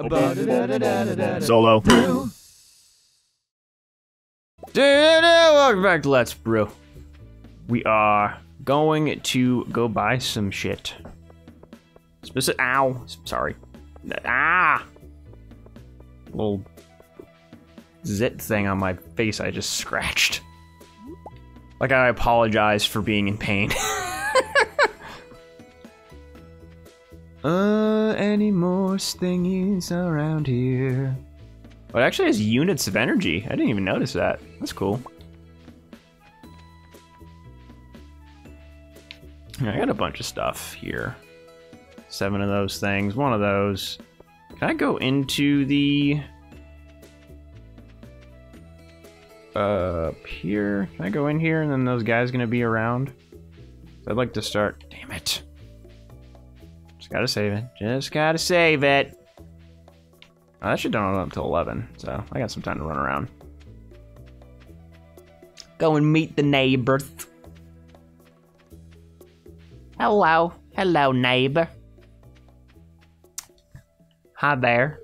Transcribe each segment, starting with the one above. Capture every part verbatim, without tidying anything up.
Solo. Brew. Welcome back to Let's Brew. We are going to go buy some shit. Specific. Ow. Sorry. Ah. Little zit thing on my face I just scratched. Like, I apologize for being in pain. Uh, any more stingies around here? Oh, it actually has units of energy. I didn't even notice that. That's cool. I got a bunch of stuff here. Seven of those things, one of those. Can I go into the... Uh, up here? Can I go in here and then those guys gonna be around? I'd like to start... Damn it. Just gotta save it. Just gotta save it. Oh, that should don't run up till eleven, so I got some time to run around. Go and meet the neighbors. Hello. Hello, neighbor. Hi there.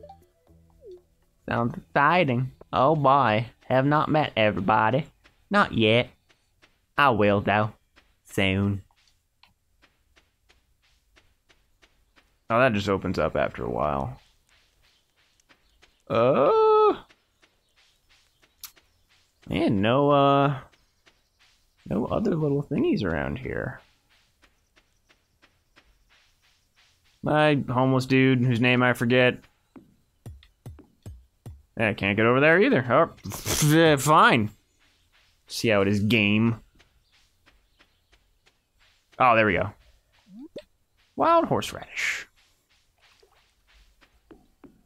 Sounds exciting. Oh boy. Have not met everybody. Not yet. I will though. Soon. Oh, that just opens up after a while. Uh, man, no, uh, no other little thingies around here. My homeless dude, whose name I forget. I can't get over there either. Oh, fine. See how it is, game. Oh, there we go. Wild horseradish.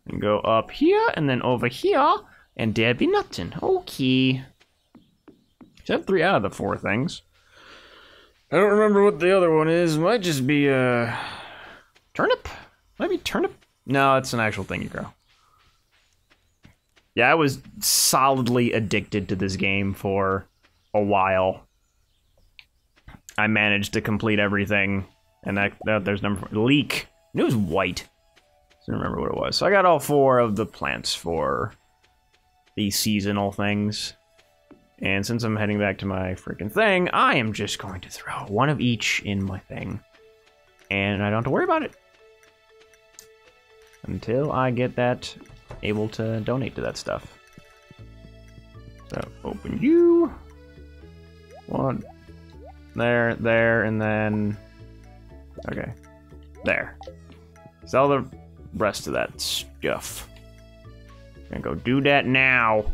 And go up here, and then over here, and there'd be nothing. Okay. Except three out of the four things. I don't remember what the other one is. Might just be a turnip. Might be turnip. No, it's an actual thing you grow. Yeah, I was solidly addicted to this game for a while. I managed to complete everything, and that, that there's number four. Leek. And it was white. I don't remember what it was. So I got all four of the plants for the seasonal things. And since I'm heading back to my freaking thing, I am just going to throw one of each in my thing. And I don't have to worry about it. Until I get that able to donate to that stuff. So open you. One. There, there, and then... Okay. There. Sell the... rest of that stuff. I'm gonna go do that now.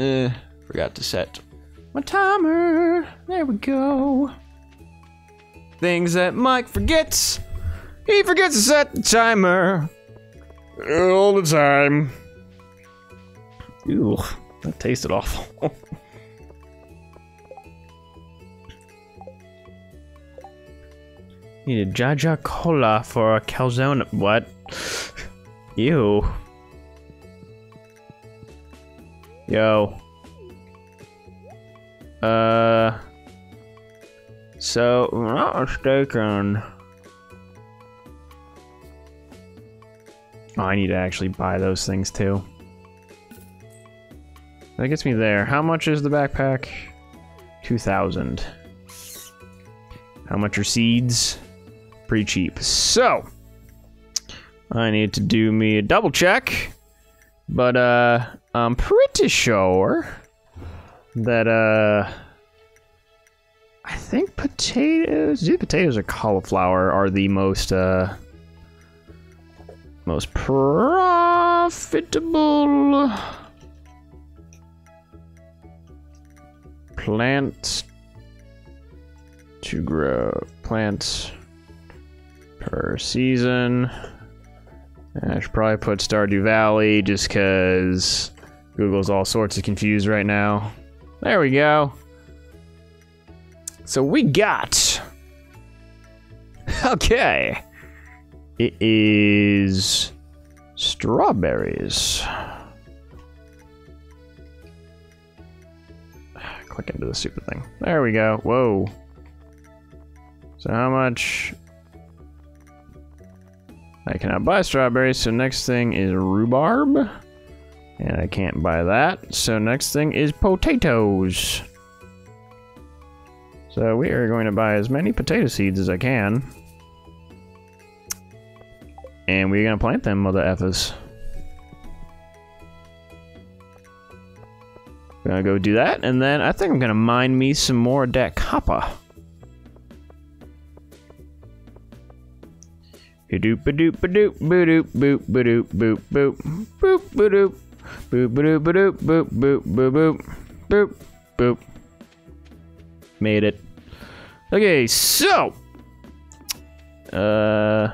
Uh, forgot to set my timer. There we go. Things that Mike forgets. He forgets to set the timer all the time. Ew, that tasted awful. Need a Jaja Cola for a calzone. What? Ew. Yo. Uh. So, I'm not mistaken. Oh, I need to actually buy those things too. That gets me there. How much is the backpack? two thousand. How much are seeds? Pretty cheap. So, I need to do me a double check, but uh, I'm pretty sure that uh, I think potatoes, either potatoes or cauliflower are the most uh, most profitable plants to grow. Plants. Per season. I should probably put Stardew Valley just because Google's all sorts of confused right now. There we go. So we got. Okay. It is strawberries. Click into the super thing. There we go. Whoa. So how much? I cannot buy strawberries, so next thing is rhubarb. And I can't buy that, so next thing is potatoes. So we are going to buy as many potato seeds as I can. And we're gonna plant them, mother effers. We're gonna go do that, and then I think I'm gonna mine me some more of that copper. Doop doop doop boop boop boop boop boop boop boop boop boop boop boop boop boop boop boop. Made it. Okay, so uh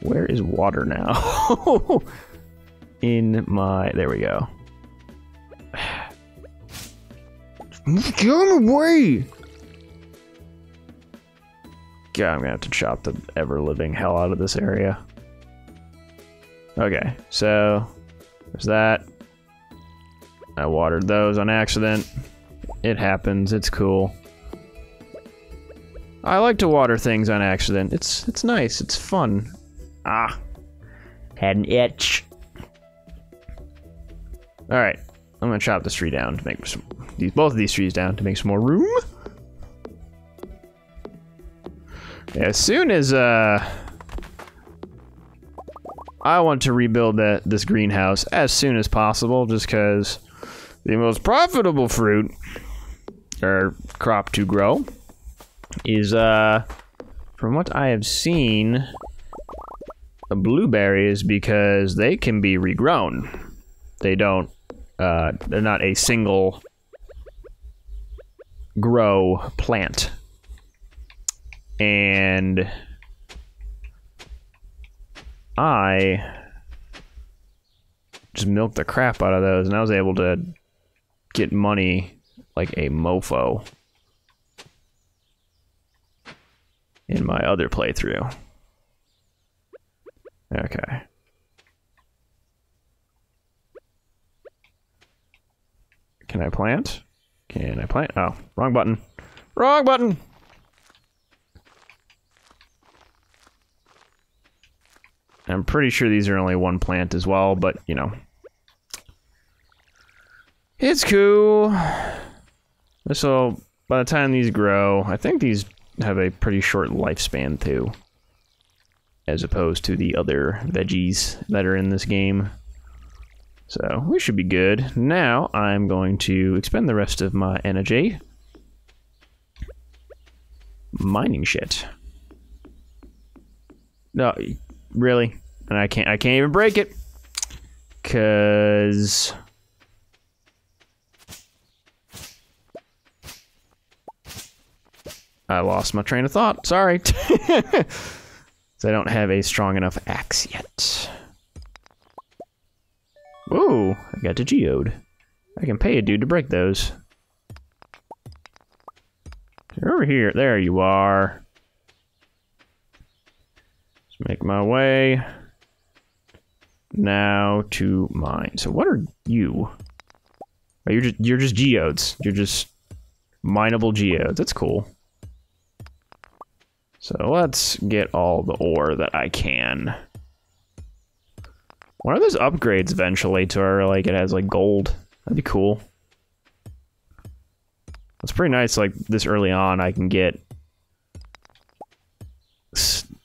where is water now? In my there we go. Get away! God, I'm gonna have to chop the ever-living hell out of this area. Okay, so there's that. I watered those on accident. It happens, it's cool. I like to water things on accident. It's it's nice, it's fun. Ah, had an itch. Alright, I'm gonna chop this tree down to make some, these, both of these trees down to make some more room. As soon as, uh... I want to rebuild that this greenhouse as soon as possible, just because the most profitable fruit, or crop to grow, is, uh... from what I have seen, blueberries, because they can be regrown. They don't, uh, they're not a single grow plant. And I just milked the crap out of those, and I was able to get money like a mofo in my other playthrough. Okay. Can I plant? Can I plant? Oh, wrong button. Wrong button! I'm pretty sure these are only one plant as well, but, you know. It's cool. So, by the time these grow, I think these have a pretty short lifespan, too. As opposed to the other veggies that are in this game. So, we should be good. Now, I'm going to expend the rest of my energy. Mining shit. No... Really? And I can't I can't even break it. Cause I lost my train of thought. Sorry. So I don't have a strong enough axe yet. Whoa, I got a geode. I can pay a dude to break those. You're over here. There you are. Make my way now to mine. So what are you? Are you just you're just geodes. You're just mineable geodes. That's cool. So let's get all the ore that I can. One of those upgrades eventually to where like it has like gold. That'd be cool. That's pretty nice, like this early on I can get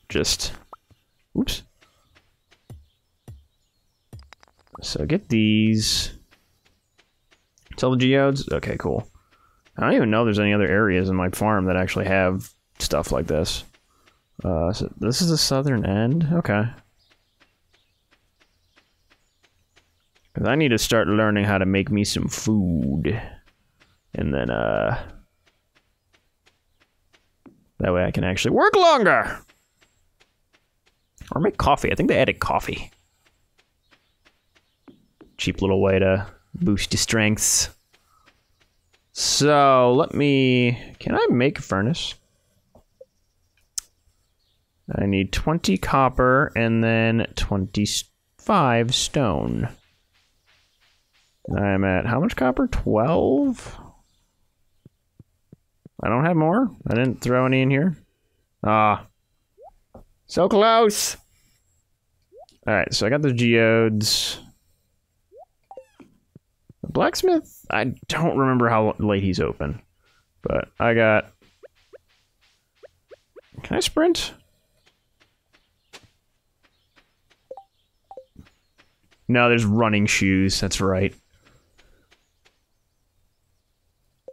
just oops. So get these. Tell the geodes? Okay, cool. I don't even know if there's any other areas in my farm that actually have stuff like this. Uh, so this is the southern end? Okay. Because I need to start learning how to make me some food. And then, uh... that way I can actually work longer! Or make coffee. I think they added coffee. Cheap little way to boost your strengths. So, let me... Can I make a furnace? I need twenty copper and then twenty-five stone. I'm at how much copper? twelve? I don't have more? I didn't throw any in here? Ah... So close! Alright, so I got the geodes. The blacksmith? I don't remember how late he's open. But I got... Can I sprint? No, there's running shoes. That's right.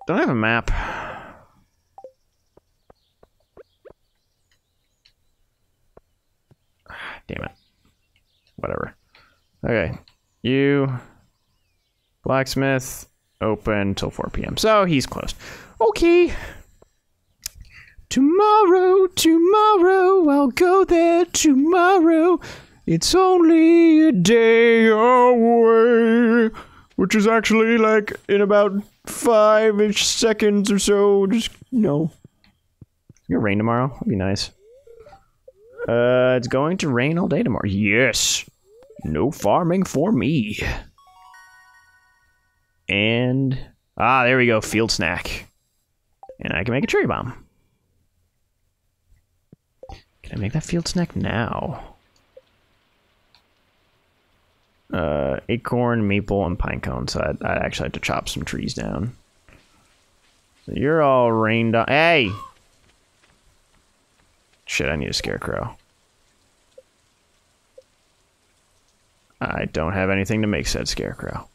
Don't I have a map? Damn it. Whatever. Okay. You... Blacksmith, open till four p m So, he's closed. Okay. Tomorrow, tomorrow, I'll go there tomorrow. It's only a day away. Which is actually, like, in about five-ish seconds or so. Just, no. It's gonna rain tomorrow. That'd be nice. Uh, it's going to rain all day tomorrow. Yes! No farming for me. And... Ah, there we go. Field snack. And I can make a cherry bomb. Can I make that field snack now? Uh, acorn, maple, and pine cone. So I, I actually had to chop some trees down. So you're all rained on. Hey! Shit, I need a scarecrow. I don't have anything to make said scarecrow.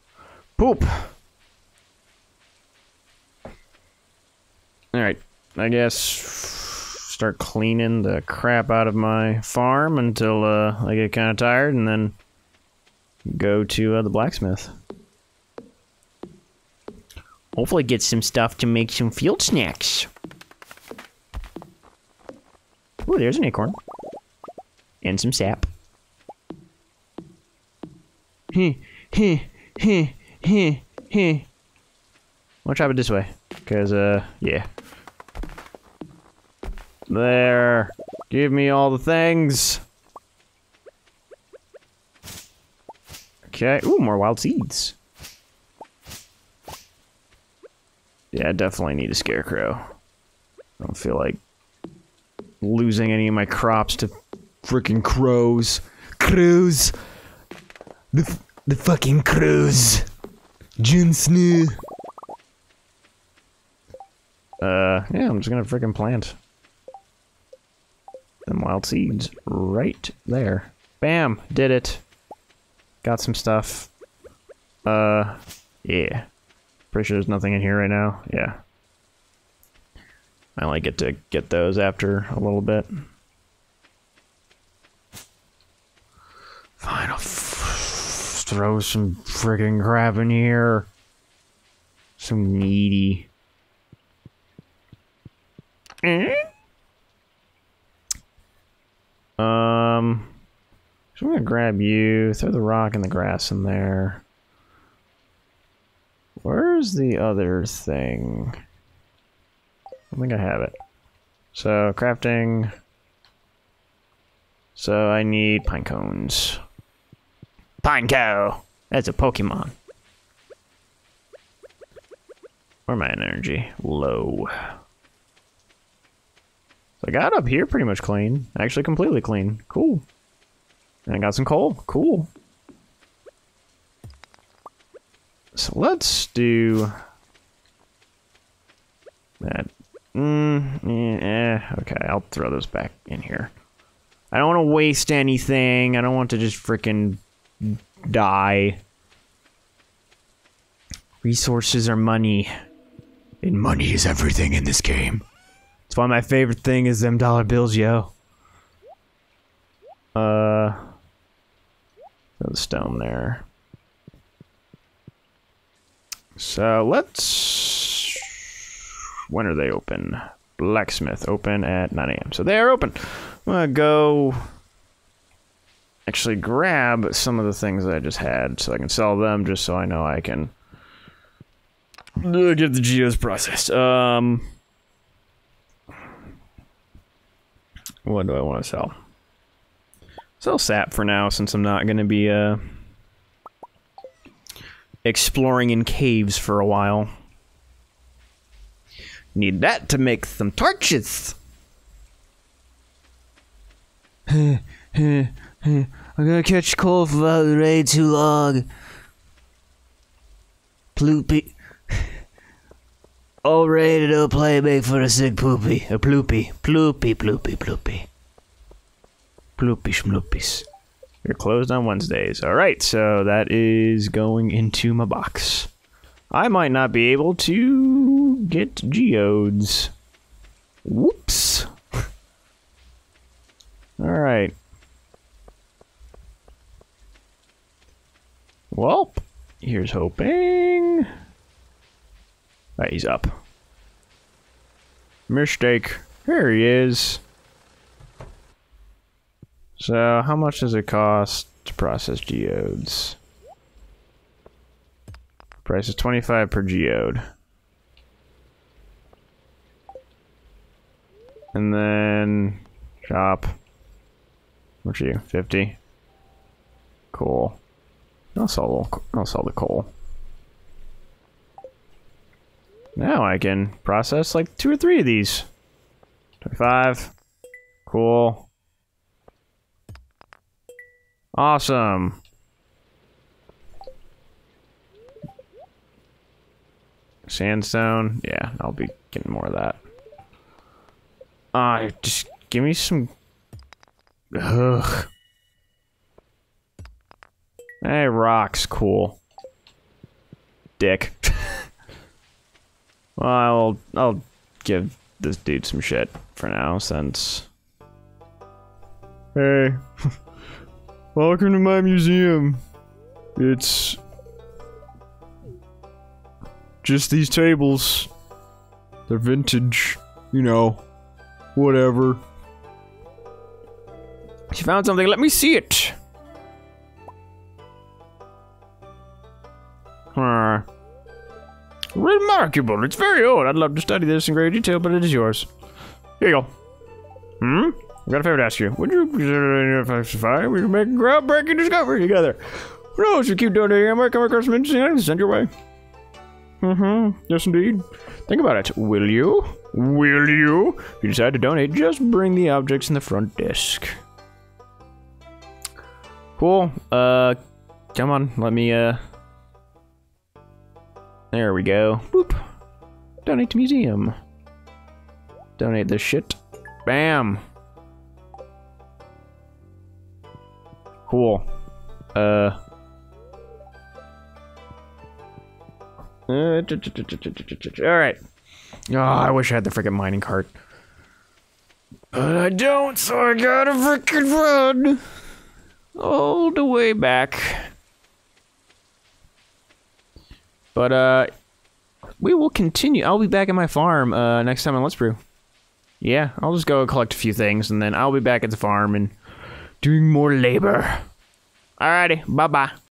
Poop! Alright, I guess start cleaning the crap out of my farm until uh, I get kind of tired and then go to uh, the blacksmith. Hopefully get some stuff to make some field snacks. Ooh, there's an acorn. And some sap. Heh, heh, heh, heh, heh. I'll chop it this way. Because, uh, yeah. There. Give me all the things. Okay. Ooh, more wild seeds. Yeah, I definitely need a scarecrow. I don't feel like losing any of my crops to freaking crows. Crows! The, f the fucking crows! June Snow! Uh, yeah, I'm just gonna freaking plant them wild seeds right there. Bam! Did it. Got some stuff. Uh, yeah. Pretty sure there's nothing in here right now. Yeah. I only get to get those after a little bit. Fine, I'll f throw some freaking crap in here. Some meaty. Um, so I'm gonna grab you, throw the rock and the grass in there. Where's the other thing? I think I have it. So, crafting. So, I need pine cones. Pineco! That's a Pokemon. Where my energy? Low. So, I got up here pretty much clean. Actually, completely clean. Cool. And I got some coal. Cool. So, let's do... that. Mm, yeah, okay, I'll throw those back in here. I don't want to waste anything. I don't want to just freaking die. Resources are money. And money is everything in this game. That's why my favorite thing is them dollar bills, yo. Uh... Throw the stone there. So, let's... When are they open? Blacksmith open at nine a m So they are open. I'm gonna go actually grab some of the things that I just had so I can sell them just so I know I can get the geos processed. Um, what do I want to sell? Sell sap for now since I'm not gonna be uh, exploring in caves for a while. Need that to make some torches. I'm gonna catch cold without the raid too long. Ploopy. All raid and no play make for a sick poopy. A ploopy. Ploopy, ploopy, ploopy. Ploopy schmloopies. You're closed on Wednesdays. Alright, so that is going into my box. I might not be able to get geodes. Whoops. Alright. Well, here's hoping. Alright, he's up. Mistake. Here he is. So, how much does it cost to process geodes? Price is twenty-five per geode. And then... shop. What are you? fifty? Cool. I'll sell, I'll sell the coal. Now I can process like two or three of these. twenty-five. Cool. Awesome. Sandstone. Yeah, I'll be getting more of that. Ah, uh, just give me some... Ugh. Hey, rocks. Cool. Dick. Well, I'll, I'll give this dude some shit for now, since... Hey. Welcome to my museum. It's... just these tables. They're vintage. You know. Whatever. She found something. Let me see it! Huh. Remarkable. It's very old. I'd love to study this in greater detail, but it is yours. Here you go. Hmm? I've got a favor to ask you. Would you consider if we can make a groundbreaking discovery together? Who knows? You keep doing it here, I might come across some interesting items to send your way. Mm-hmm. Yes, indeed. Think about it. Will you? Will you? If you decide to donate, just bring the objects in the front desk. Cool. Uh, come on. Let me, uh... There we go. Boop. Donate to museum. Donate this shit. Bam! Cool. Uh... Uh, alright. Oh, I wish I had the frickin' mining cart. But I don't, so I gotta frickin' run! All the way back. But, uh... we will continue. I'll be back at my farm, uh, next time on Let's Brew. Yeah, I'll just go collect a few things, and then I'll be back at the farm and... doing more labor. Alrighty, bye-bye.